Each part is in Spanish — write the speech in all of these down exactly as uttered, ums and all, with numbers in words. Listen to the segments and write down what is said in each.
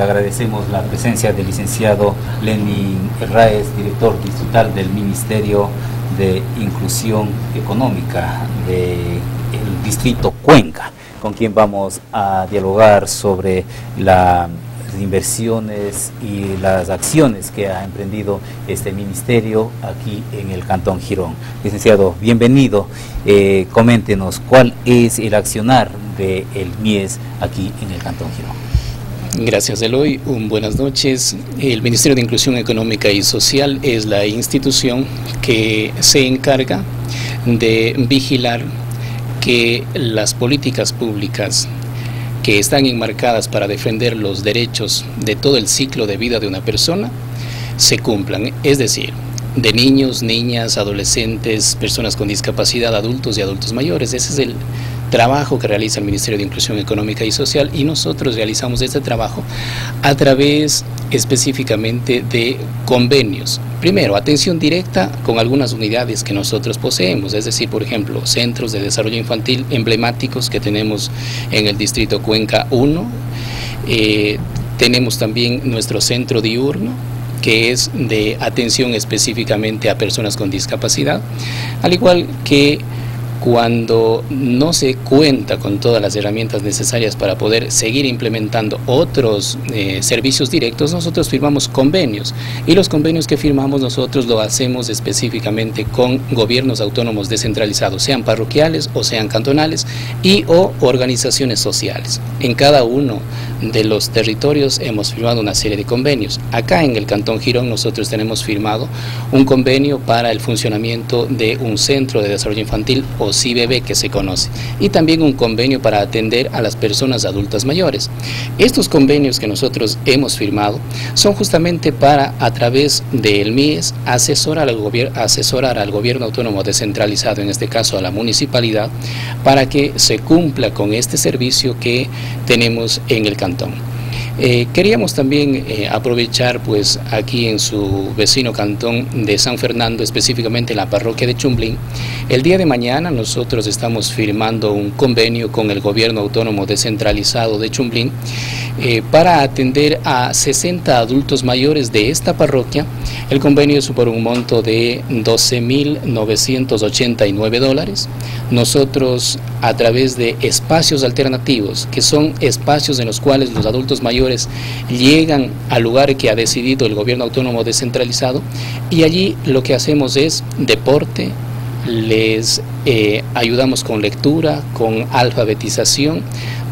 Eh, agradecemos la presencia del licenciado Lenin Erraez, director distrital del Ministerio de Inclusión Económica del distrito Cuenca, con quien vamos a dialogar sobre la inversiones y las acciones que ha emprendido este ministerio aquí en el Cantón Girón. Licenciado, bienvenido. Eh, coméntenos cuál es el accionar del M I E S aquí en el Cantón Girón. Gracias, Eloy. Un buenas noches. El Ministerio de Inclusión Económica y Social es la institución que se encarga de vigilar que las políticas públicas que están enmarcadas para defender los derechos de todo el ciclo de vida de una persona, se cumplan, es decir, de niños, niñas, adolescentes, personas con discapacidad, adultos y adultos mayores. Ese es el trabajo que realiza el Ministerio de Inclusión Económica y Social, y nosotros realizamos este trabajo a través específicamente de convenios. Primero, atención directa con algunas unidades que nosotros poseemos, es decir, por ejemplo, centros de desarrollo infantil emblemáticos que tenemos en el distrito Cuenca uno, eh, tenemos también nuestro centro diurno, que es de atención específicamente a personas con discapacidad, al igual que cuando no se cuenta con todas las herramientas necesarias para poder seguir implementando otros eh, servicios directos, nosotros firmamos convenios, y los convenios que firmamos nosotros lo hacemos específicamente con gobiernos autónomos descentralizados, sean parroquiales o sean cantonales y o organizaciones sociales. En cada uno de los territorios hemos firmado una serie de convenios. Acá en el Cantón Girón nosotros tenemos firmado un convenio para el funcionamiento de un centro de desarrollo infantil o C I B B, que se conoce, y también un convenio para atender a las personas adultas mayores. Estos convenios que nosotros hemos firmado son justamente para, a través del M I E S, asesorar al, gobier- asesorar al gobierno autónomo descentralizado, en este caso a la municipalidad, para que se cumpla con este servicio que tenemos en el cantón. Eh, queríamos también eh, aprovechar, pues, aquí en su vecino cantón de San Fernando, específicamente en la parroquia de Chumblín. El día de mañana nosotros estamos firmando un convenio con el gobierno autónomo descentralizado de Chumblín eh, para atender a sesenta adultos mayores de esta parroquia. El convenio es por un monto de doce mil novecientos ochenta y nueve dólares. Nosotros, a través de espacios alternativos, que son espacios en los cuales los adultos mayores llegan al lugar que ha decidido el gobierno autónomo descentralizado, y allí lo que hacemos es deporte, les eh, ayudamos con lectura, con alfabetización,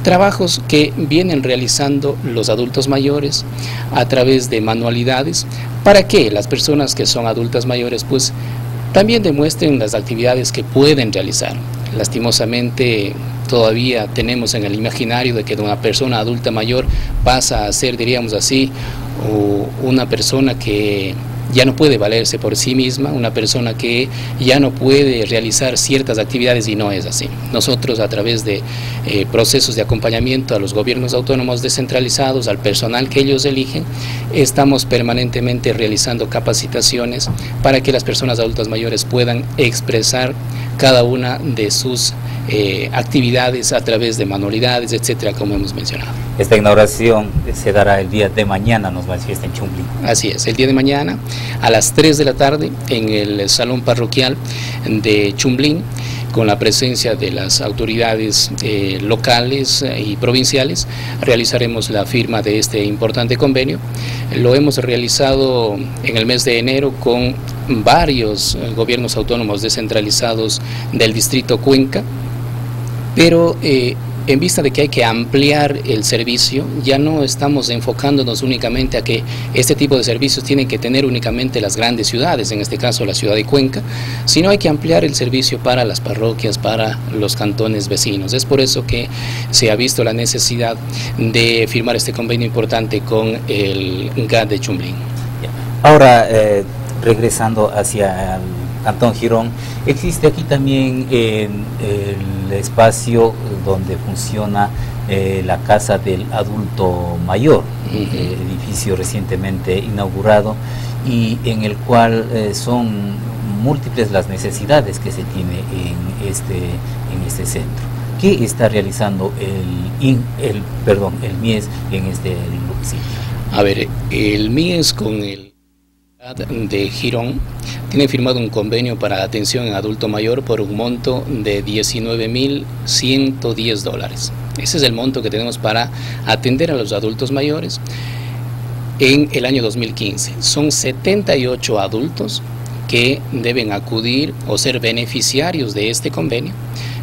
trabajos que vienen realizando los adultos mayores a través de manualidades, para que las personas que son adultas mayores pues también demuestren las actividades que pueden realizar. Lastimosamente, todavía tenemos en el imaginario de que una persona adulta mayor pasa a ser, diríamos así, una persona que ya no puede valerse por sí misma, una persona que ya no puede realizar ciertas actividades, y no es así. Nosotros, a través de eh, procesos de acompañamiento a los gobiernos autónomos descentralizados, al personal que ellos eligen, estamos permanentemente realizando capacitaciones para que las personas adultas mayores puedan expresar cada una de sus eh, actividades a través de manualidades, etcétera, como hemos mencionado. Esta inauguración se dará el día de mañana, nos manifiesta en Chumblín. Así es, el día de mañana a las tres de la tarde en el Salón Parroquial de Chumblín, con la presencia de las autoridades eh, locales y provinciales, realizaremos la firma de este importante convenio. Lo hemos realizado en el mes de enero con varios gobiernos autónomos descentralizados del distrito Cuenca, pero eh, en vista de que hay que ampliar el servicio, ya no estamos enfocándonos únicamente a que este tipo de servicios tienen que tener únicamente las grandes ciudades, en este caso la ciudad de Cuenca, sino hay que ampliar el servicio para las parroquias, para los cantones vecinos. Es por eso que se ha visto la necesidad de firmar este convenio importante con el G A D de Chumblín. Ahora, eh, regresando hacia el Cantón Girón, existe aquí también eh, el espacio donde funciona eh, la Casa del Adulto Mayor, uh-huh. eh, edificio recientemente inaugurado, y en el cual eh, son múltiples las necesidades que se tiene en este, en este centro. ¿Qué está realizando el, el, perdón, el M I E S en este lugar? Sí. A ver, el MIES con el G A D de Girón tiene firmado un convenio para atención en adulto mayor por un monto de diecinueve mil ciento diez dólares. Ese es el monto que tenemos para atender a los adultos mayores en el año dos mil quince. Son setenta y ocho adultos que deben acudir o ser beneficiarios de este convenio,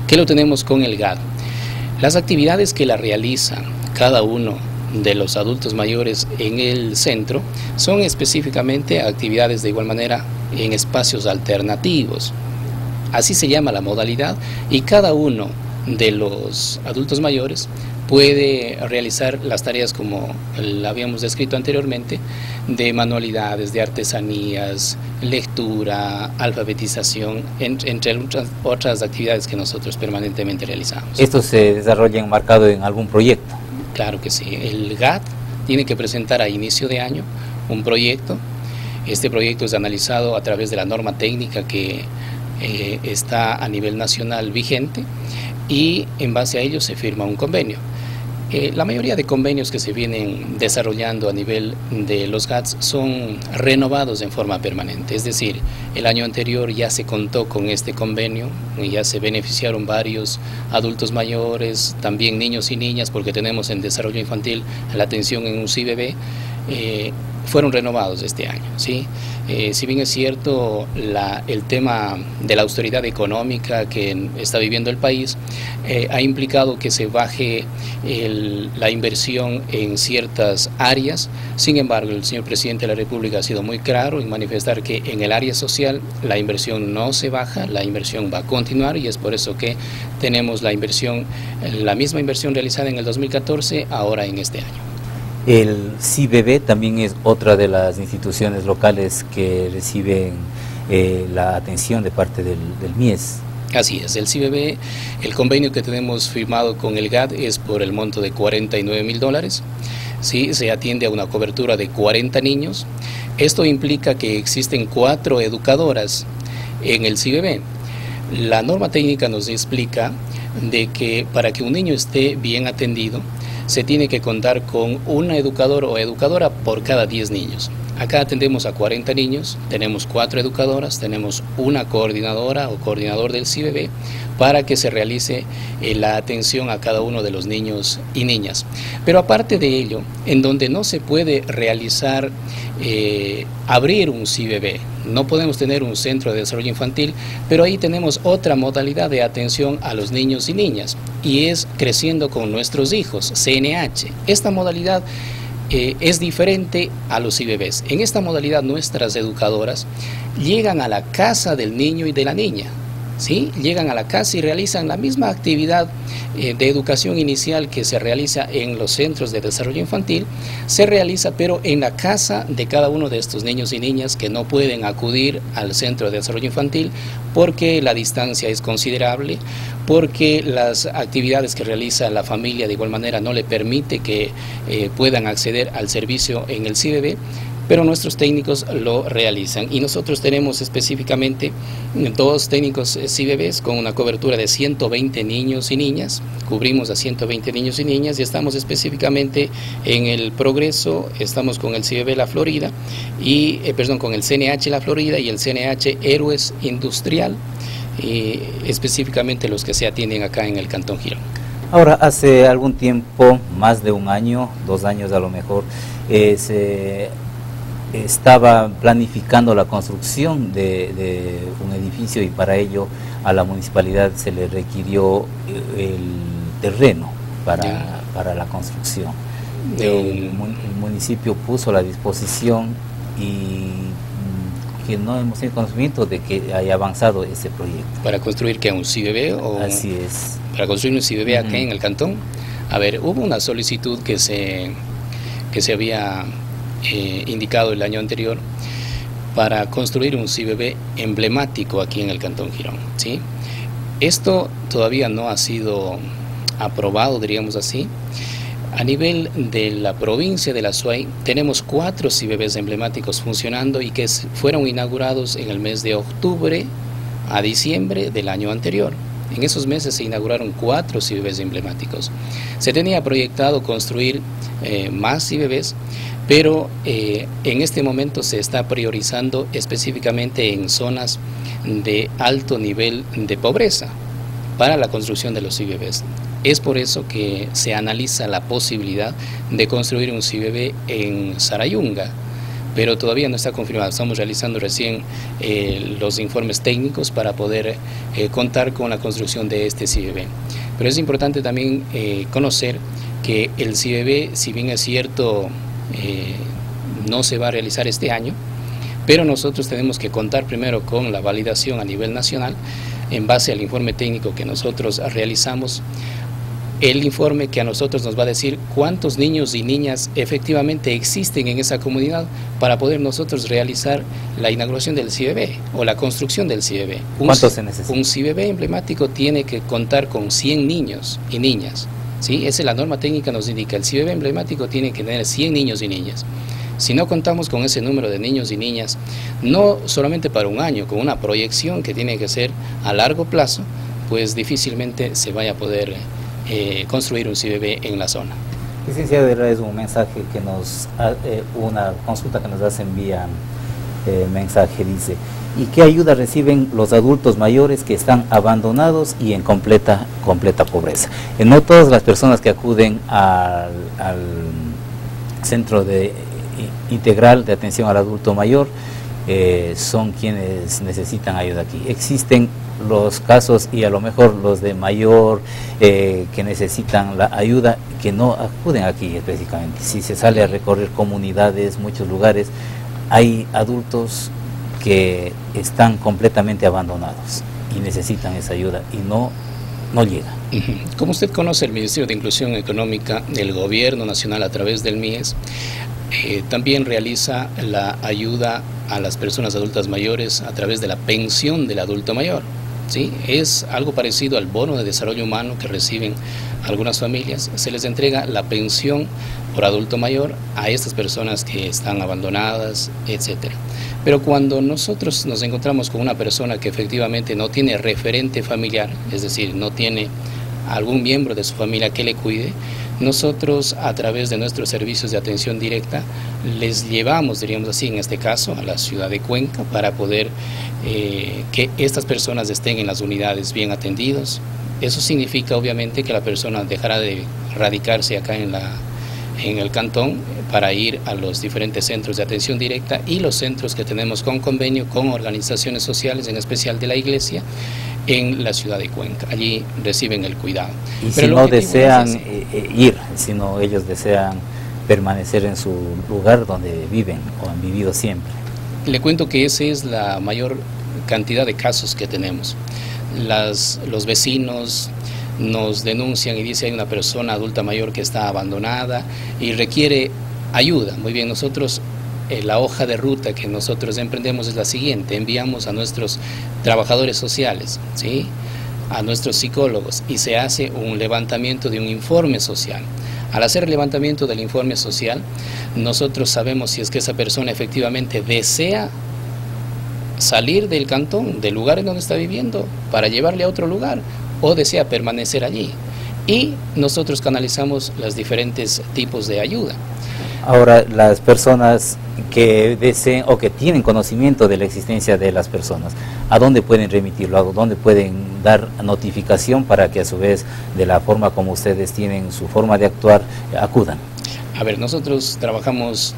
que lo tenemos con el G A D. Las actividades que la realizan cada uno de los adultos mayores en el centro son específicamente actividades de igual manera en espacios alternativos. Así se llama la modalidad, y cada uno de los adultos mayores puede realizar las tareas como la habíamos descrito anteriormente, de manualidades, de artesanías, lectura, alfabetización, entre, entre otras actividades que nosotros permanentemente realizamos. ¿Esto se desarrolla enmarcado en algún proyecto? Claro que sí. El G A D tiene que presentar a inicio de año un proyecto. Este proyecto es analizado a través de la norma técnica que eh, está a nivel nacional vigente, y en base a ello se firma un convenio. Eh, la mayoría de convenios que se vienen desarrollando a nivel de los G A Ds son renovados en forma permanente, es decir, el año anterior ya se contó con este convenio, ya se beneficiaron varios adultos mayores, también niños y niñas, porque tenemos en desarrollo infantil la atención en un C I B B, eh, fueron renovados este año, ¿sí? Eh, si bien es cierto la, el tema de la austeridad económica que está viviendo el país, eh, ha implicado que se baje el, la inversión en ciertas áreas. Sin embargo, el señor Presidente de la República ha sido muy claro en manifestar que en el área social la inversión no se baja, la inversión va a continuar, y es por eso que tenemos la inversión, la misma inversión realizada en el dos mil catorce, ahora en este año. El C I B B también es otra de las instituciones locales que reciben eh, la atención de parte del, del MIES. Así es, el C I B B, el convenio que tenemos firmado con el G A D es por el monto de cuarenta y nueve mil dólares, ¿sí? Se atiende a una cobertura de cuarenta niños. Esto implica que existen cuatro educadoras en el C I B B. La norma técnica nos explica de que para que un niño esté bien atendido, se tiene que contar con una educadora o educadora por cada diez niños. Acá atendemos a cuarenta niños, tenemos cuatro educadoras, tenemos una coordinadora o coordinador del C I B B para que se realice eh, la atención a cada uno de los niños y niñas. Pero aparte de ello, en donde no se puede realizar, eh, abrir un C I B B, no podemos tener un centro de desarrollo infantil, pero ahí tenemos otra modalidad de atención a los niños y niñas, y es creciendo con nuestros hijos, C N H. Esta modalidad Eh, es diferente a los C I B Bs. En esta modalidad nuestras educadoras llegan a la casa del niño y de la niña, ¿sí? Llegan a la casa y realizan la misma actividad eh, de educación inicial que se realiza en los centros de desarrollo infantil, se realiza pero en la casa de cada uno de estos niños y niñas que no pueden acudir al centro de desarrollo infantil porque la distancia es considerable, porque las actividades que realiza la familia de igual manera no le permite que eh, puedan acceder al servicio en el C I B B, pero nuestros técnicos lo realizan. Y nosotros tenemos específicamente dos técnicos C I B Bs con una cobertura de ciento veinte niños y niñas, cubrimos a ciento veinte niños y niñas, y estamos específicamente en el Progreso, estamos con el C I B B La Florida, y eh, perdón, con el C N H La Florida y el C N H Héroes Industrial, y específicamente los que se atienden acá en el Cantón Girón. Ahora, hace algún tiempo, más de un año, dos años a lo mejor, eh, se estaba planificando la construcción de, de un edificio, y para ello a la municipalidad se le requirió el terreno para, para la construcción. El municipio puso a la disposición, y que no hemos tenido conocimiento de que haya avanzado ese proyecto. ¿Para construir que un C I B B? O Así es. ¿Para construir un C I B B acá uh-huh. en el cantón? A ver, hubo una solicitud que se, que se había eh, indicado el año anterior para construir un C I B B emblemático aquí en el Cantón Girón, ¿sí? Esto todavía no ha sido aprobado, diríamos así. A nivel de la provincia de la Azuay tenemos cuatro C I B Bs emblemáticos funcionando y que fueron inaugurados en el mes de octubre a diciembre del año anterior. En esos meses se inauguraron cuatro C I B Vs emblemáticos. Se tenía proyectado construir eh, más C I B Vs, pero eh, en este momento se está priorizando específicamente en zonas de alto nivel de pobreza para la construcción de los C I B Vs. Es por eso que se analiza la posibilidad de construir un C I B V en Sarayunga, pero todavía no está confirmado. Estamos realizando recién eh, los informes técnicos para poder eh, contar con la construcción de este C I B B. Pero es importante también eh, conocer que el C I B B, si bien es cierto, eh, no se va a realizar este año, pero nosotros tenemos que contar primero con la validación a nivel nacional en base al informe técnico que nosotros realizamos, el informe que a nosotros nos va a decir cuántos niños y niñas efectivamente existen en esa comunidad para poder nosotros realizar la inauguración del C I B B o la construcción del C I B B. ¿Cuántos se necesita? Un C I B B emblemático tiene que contar con cien niños y niñas, ¿sí? Esa es la norma técnica, nos indica, el C I B B emblemático tiene que tener cien niños y niñas. Si no contamos con ese número de niños y niñas, no solamente para un año, con una proyección que tiene que ser a largo plazo, pues difícilmente se vaya a poder Eh, construir un C I B B en la zona. Licenciado Erraez, un mensaje que nos, eh, una consulta que nos hacen vía eh, mensaje dice: ¿y qué ayuda reciben los adultos mayores que están abandonados y en completa completa pobreza? Eh, no todas las personas que acuden al, al centro de, integral de atención al adulto mayor eh, son quienes necesitan ayuda aquí. Existen los casos, y a lo mejor los de mayor eh, que necesitan la ayuda, que no acuden aquí específicamente. Si se sale a recorrer comunidades, muchos lugares, hay adultos que están completamente abandonados y necesitan esa ayuda y no, no llega. Como usted conoce, el Ministerio de Inclusión Económica del Gobierno Nacional, a través del M I E S, eh, también realiza la ayuda a las personas adultas mayores a través de la pensión del adulto mayor. ¿Sí? Es algo parecido al bono de desarrollo humano que reciben algunas familias. Se les entrega la pensión por adulto mayor a estas personas que están abandonadas, etcétera. Pero cuando nosotros nos encontramos con una persona que efectivamente no tiene referente familiar, es decir, no tiene algún miembro de su familia que le cuide, nosotros a través de nuestros servicios de atención directa les llevamos, diríamos así en este caso, a la ciudad de Cuenca para poder eh, que estas personas estén en las unidades bien atendidos. Eso significa obviamente que la persona dejará de radicarse acá en, la, en el cantón para ir a los diferentes centros de atención directa y los centros que tenemos con convenio con organizaciones sociales, en especial de la iglesia, en la ciudad de Cuenca. Allí reciben el cuidado. Y pero si no desean es ir, sino ellos desean permanecer en su lugar donde viven o han vivido siempre. Le cuento que esa es la mayor cantidad de casos que tenemos. Las, los vecinos nos denuncian y dicen: hay una persona adulta mayor que está abandonada y requiere ayuda. Muy bien, nosotros la hoja de ruta que nosotros emprendemos es la siguiente: enviamos a nuestros trabajadores sociales, ¿sí?, a nuestros psicólogos, y se hace un levantamiento de un informe social. Al hacer el levantamiento del informe social, nosotros sabemos si es que esa persona efectivamente desea salir del cantón, del lugar en donde está viviendo, para llevarle a otro lugar, o desea permanecer allí. Y nosotros canalizamos los diferentes tipos de ayuda. Ahora, las personas que deseen o que tienen conocimiento de la existencia de las personas, ¿a dónde pueden remitirlo? ¿A dónde pueden dar notificación para que a su vez, de la forma como ustedes tienen su forma de actuar, acudan? A ver, nosotros trabajamos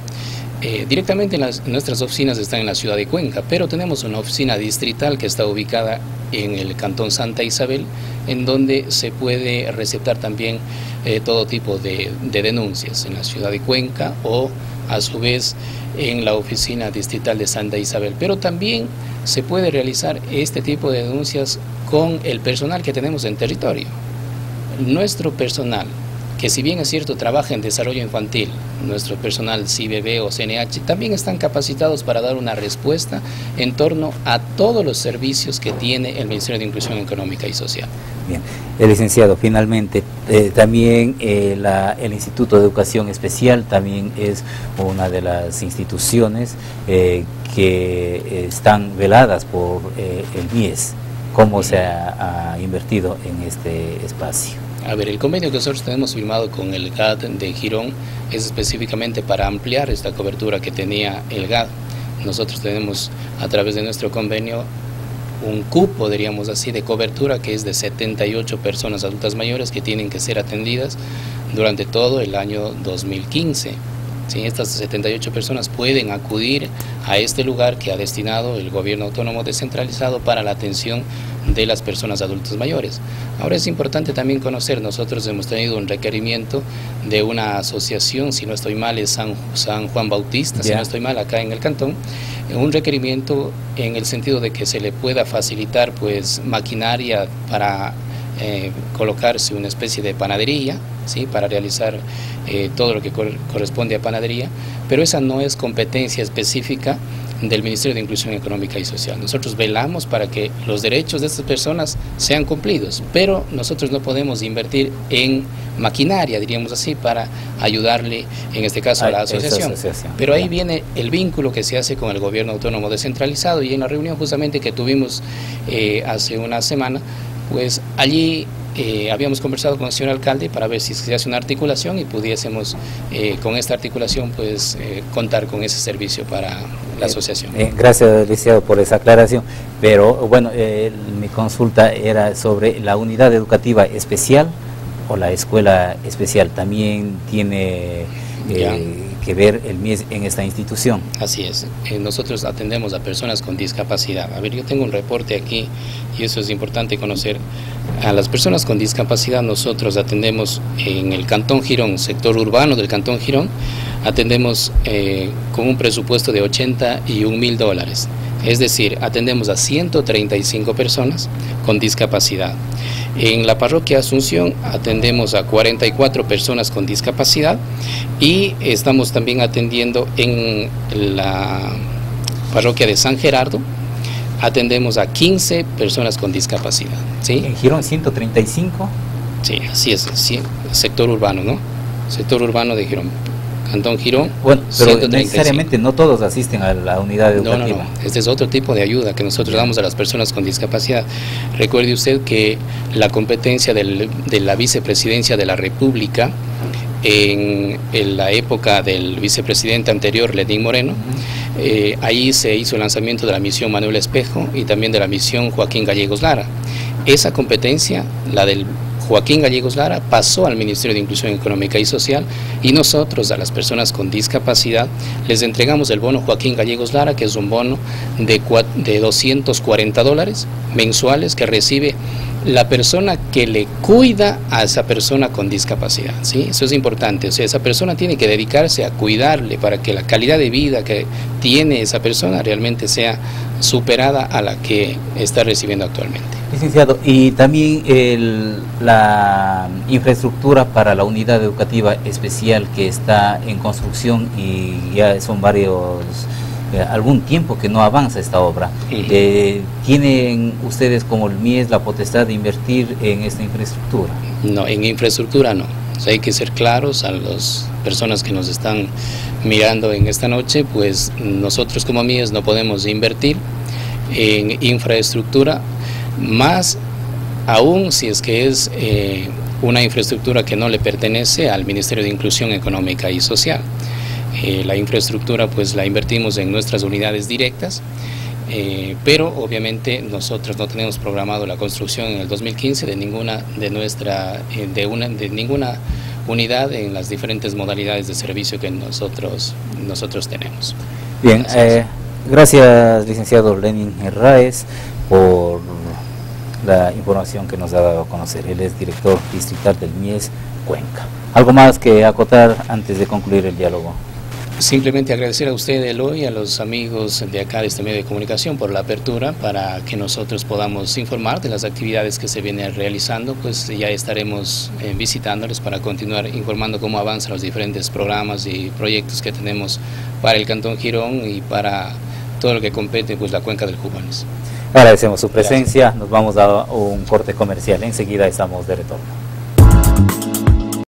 eh, directamente, en las, nuestras oficinas están en la ciudad de Cuenca, pero tenemos una oficina distrital que está ubicada en el cantón Santa Isabel, en donde se puede receptar también eh, todo tipo de, de denuncias en la ciudad de Cuenca o a su vez en la oficina distrital de Santa Isabel. Pero también se puede realizar este tipo de denuncias con el personal que tenemos en territorio. Nuestro personal, que si bien es cierto trabaja en desarrollo infantil, nuestro personal C I B B o C N H también están capacitados para dar una respuesta en torno a todos los servicios que tiene el Ministerio de Inclusión Económica y Social. Bien, el licenciado, finalmente, eh, también eh, la, el Instituto de Educación Especial también es una de las instituciones eh, que están veladas por eh, el M I E S. cómo se ha, ha invertido en este espacio. A ver, el convenio que nosotros tenemos firmado con el G A D de Girón es específicamente para ampliar esta cobertura que tenía el G A D. Nosotros tenemos a través de nuestro convenio un cupo, diríamos así, de cobertura que es de setenta y ocho personas adultas mayores que tienen que ser atendidas durante todo el año dos mil quince. Sí, estas setenta y ocho personas pueden acudir a este lugar que ha destinado el gobierno autónomo descentralizado para la atención de las personas adultas mayores. Ahora es importante también conocer, nosotros hemos tenido un requerimiento de una asociación, si no estoy mal es San, San Juan Bautista, yeah. si no estoy mal acá en el cantón, un requerimiento en el sentido de que se le pueda facilitar pues maquinaria para Eh, colocarse una especie de panadería, ¿sí? Para realizar eh, todo lo que cor corresponde a panadería, pero esa no es competencia específica del Ministerio de Inclusión Económica y Social. Nosotros velamos para que los derechos de estas personas sean cumplidos, pero nosotros no podemos invertir en maquinaria, diríamos así, para ayudarle, en este caso, a la asociación. asociación. Pero ahí viene el vínculo que se hace con el gobierno autónomo descentralizado, y en la reunión justamente que tuvimos eh, hace una semana, pues allí eh, habíamos conversado con el señor alcalde para ver si se hace una articulación y pudiésemos eh, con esta articulación pues eh, contar con ese servicio para la asociación. Eh, eh, gracias, licenciado, por esa aclaración, pero bueno, eh, mi consulta era sobre la unidad educativa especial o la escuela especial. También tiene eh, que ver el M I E S en esta institución. Así es, eh, nosotros atendemos a personas con discapacidad. A ver, yo tengo un reporte aquí y eso es importante conocer. A las personas con discapacidad nosotros atendemos en el Cantón Girón, sector urbano del Cantón Girón, atendemos eh, con un presupuesto de ochenta y un mil dólares. Es decir, atendemos a ciento treinta y cinco personas con discapacidad. En la parroquia Asunción atendemos a cuarenta y cuatro personas con discapacidad y estamos también atendiendo en la parroquia de San Gerardo, atendemos a quince personas con discapacidad. ¿Sí? ¿En Girón ciento treinta y cinco? Sí, así es, sí, sector urbano, ¿no? Sector urbano de Girón. Cantón Girón, bueno, pero ciento treinta y cinco. Necesariamente no todos asisten a la unidad educativa. No, no, no, este es otro tipo de ayuda que nosotros damos a las personas con discapacidad. Recuerde usted que la competencia del, de la vicepresidencia de la República en, en la época del vicepresidente anterior, Lenín Moreno, uh-huh. eh, ahí se hizo el lanzamiento de la misión Manuel Espejo y también de la misión Joaquín Gallegos Lara. Esa competencia, la del Joaquín Gallegos Lara, pasó al Ministerio de Inclusión Económica y Social, y nosotros a las personas con discapacidad les entregamos el bono Joaquín Gallegos Lara, que es un bono de, de doscientos cuarenta dólares mensuales que recibe la persona que le cuida a esa persona con discapacidad. ¿Sí? Eso es importante, o sea, esa persona tiene que dedicarse a cuidarle para que la calidad de vida que tiene esa persona realmente sea superada a la que está recibiendo actualmente. Licenciado, y también el, la infraestructura para la unidad educativa especial que está en construcción y ya son varios, eh, algún tiempo que no avanza esta obra. Sí. Eh, ¿tienen ustedes como el M I E S la potestad de invertir en esta infraestructura? No, en infraestructura no. O sea, hay que ser claros a las personas que nos están mirando en esta noche, pues nosotros como M I E S no podemos invertir en infraestructura, más aún si es que es eh, una infraestructura que no le pertenece al Ministerio de Inclusión Económica y Social. Eh, la infraestructura pues la invertimos en nuestras unidades directas, eh, pero obviamente nosotros no tenemos programado la construcción en el dos mil quince de ninguna de nuestra eh, de una de ninguna unidad en las diferentes modalidades de servicio que nosotros nosotros tenemos. Bien, gracias, eh, gracias licenciado Lenin Erraez por la información que nos ha dado a conocer. Él es director distrital del M I E S Cuenca. ¿Algo más que acotar antes de concluir el diálogo? Simplemente agradecer a usted, Eloy, y a los amigos de acá de este medio de comunicación por la apertura para que nosotros podamos informar de las actividades que se vienen realizando. Pues ya estaremos eh, visitándoles para continuar informando cómo avanzan los diferentes programas y proyectos que tenemos para el Cantón Girón y para todo lo que compete pues la Cuenca del Jubanes. Agradecemos su presencia, nos vamos a un corte comercial, enseguida estamos de retorno.